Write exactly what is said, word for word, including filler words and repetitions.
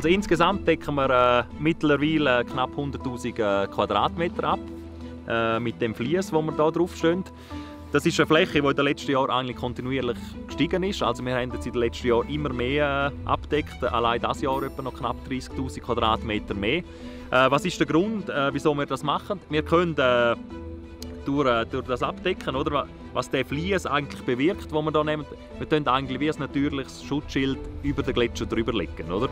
Also insgesamt decken wir äh, mittlerweile knapp hunderttausend äh, Quadratmeter ab äh, mit dem Vlies, wo wir hier drauf stehen. Das ist eine Fläche, die in den letzten Jahren eigentlich kontinuierlich gestiegen ist. Also wir haben jetzt in den letzten Jahren immer mehr äh, abgedeckt, allein dieses Jahr etwa noch knapp dreissigtausend Quadratmeter mehr. Äh, was ist der Grund, äh, wieso wir das machen? Wir können äh, durch, durch das Abdecken, oder, was der Vlies eigentlich bewirkt, wo wir hier nehmen, wir können eigentlich wie ein natürliches Schutzschild über den Gletscher drüber legen, oder?